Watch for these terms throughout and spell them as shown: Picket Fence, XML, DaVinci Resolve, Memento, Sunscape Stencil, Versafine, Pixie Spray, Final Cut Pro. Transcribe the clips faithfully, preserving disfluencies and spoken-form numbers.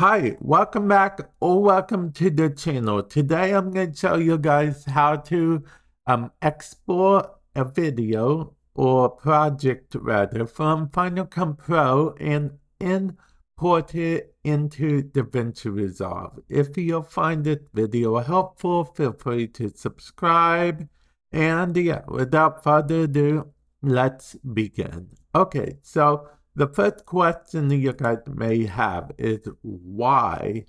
Hi, welcome back or welcome to the channel. Today I'm going to show you guys how to um, export a video or project rather from Final Cut Pro and import it into DaVinci Resolve. If you find this video helpful, feel free to subscribe. And yeah, without further ado, let's begin. Okay, so the first question you guys may have is why?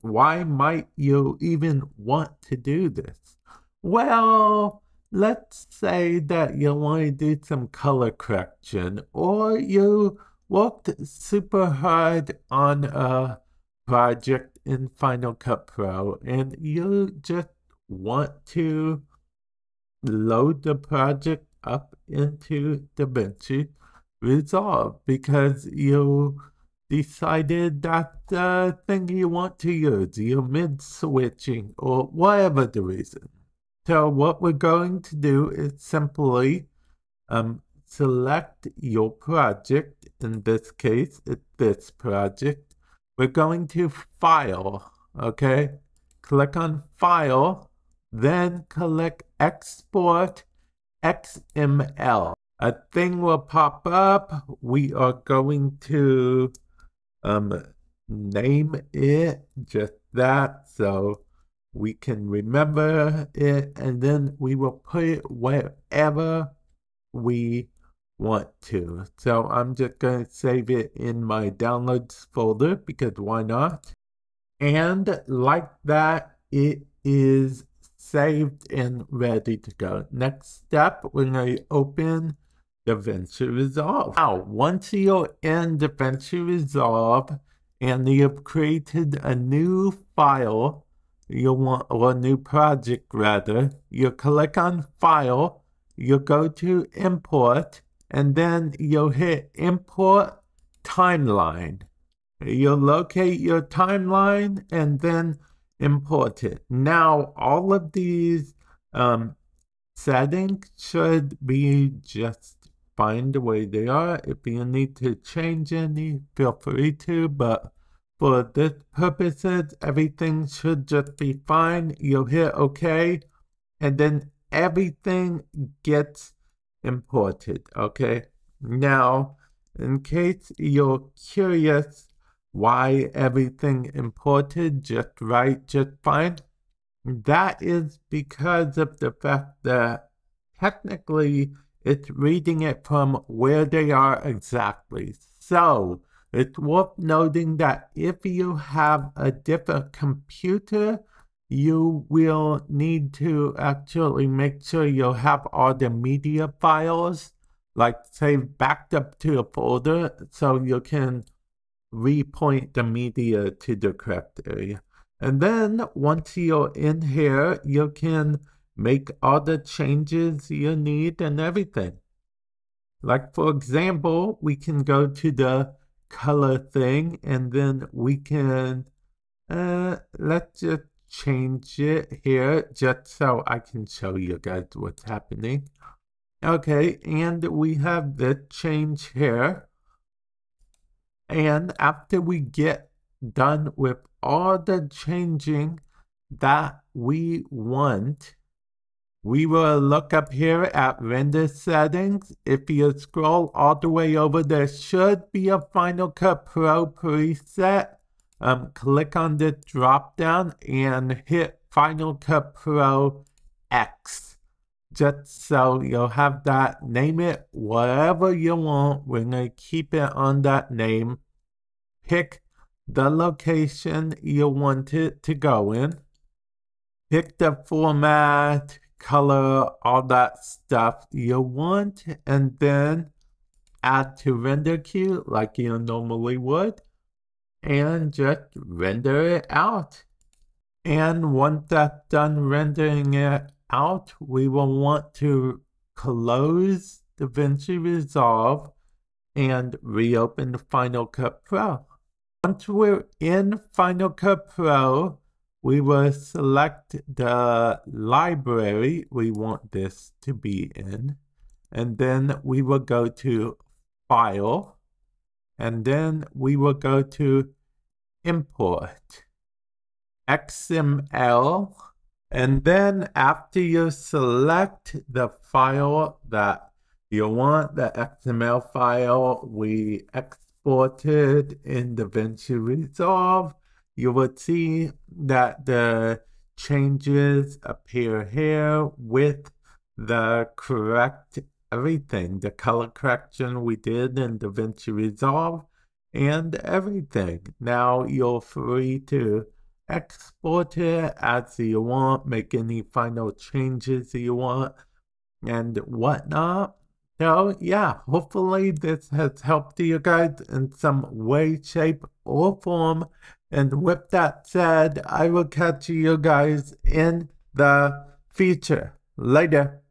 Why might you even want to do this? Well, let's say that you want to do some color correction or you worked super hard on a project in Final Cut Pro and you just want to load the project up into DaVinci Resolve because you decided that the thing you want to use, you're mid-switching or whatever the reason. So what we're going to do is simply um, select your project. In this case, it's this project. We're going to File, okay? Click on File, then click Export X M L. A thing will pop up. We are going to um, name it just that so we can remember it, and then we will put it wherever we want to. So I'm just going to save it in my downloads folder because why not? And like that, it is saved and ready to go. Next step, we're going to open DaVinci Resolve. Now, once you're in DaVinci Resolve and you've created a new file, you want, or a new project rather, you click on File, you go to Import, and then you'll hit Import Timeline. You'll locate your timeline and then import it. Now, all of these um, settings should be just fine the way they are. If you need to change any, feel free to, but for this purposes, everything should just be fine. You'll hit OK, and then everything gets imported, okay? Now, in case you're curious why everything imported just right, just fine, that is because of the fact that technically it's reading it from where they are exactly. So it's worth noting that if you have a different computer, you will need to actually make sure you have all the media files, like saved backed up to a folder, so you can repoint the media to the correct area. And then once you're in here, you can make all the changes you need and everything. Like for example, we can go to the color thing and then we can, uh, let's just change it here just so I can show you guys what's happening. Okay, and we have the change here. And after we get done with all the changing that we want, we will look up here at Render Settings. If you scroll all the way over, there should be a Final Cut Pro preset. Um, click on this drop down and hit Final Cut Pro X. Just so you'll have that, name it whatever you want. We're going to keep it on that name. Pick the location you want it to go in. Pick the format, color, all that stuff you want. And then add to render queue like you normally would. And just render it out. And once that's done rendering it out, we will want to close DaVinci Resolve and reopen the Final Cut Pro. Once we're in Final Cut Pro, we will select the library we want this to be in, and then we will go to File, and then we will go to import X M L, and then after you select the file that you want, the X M L file we exported in DaVinci Resolve, you will see that the changes appear here with the correct everything, the color correction we did in DaVinci Resolve and everything. Now you're free to export it as you want, make any final changes you want and whatnot. So yeah, hopefully this has helped you guys in some way, shape, or form. And with that said, I will catch you guys in the future. Later.